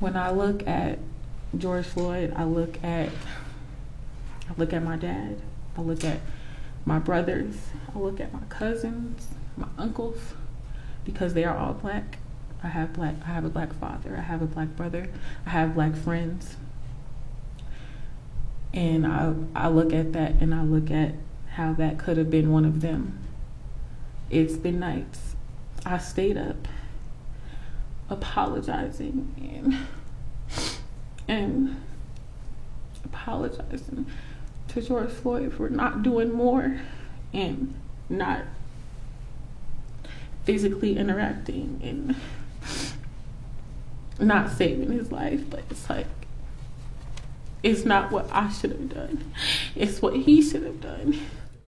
When I look at George Floyd, I look at my dad, I look at my brothers, I look at my cousins, my uncles, because they are all black. I have a black father, I have a black brother, I have black friends. And I look at that, and I look at how that could have been one of them. It's been nights I stayed up apologizing and apologizing to George Floyd for not doing more and not physically interacting and not saving his life. But it's like, it's not what I should have done. It's what he should have done.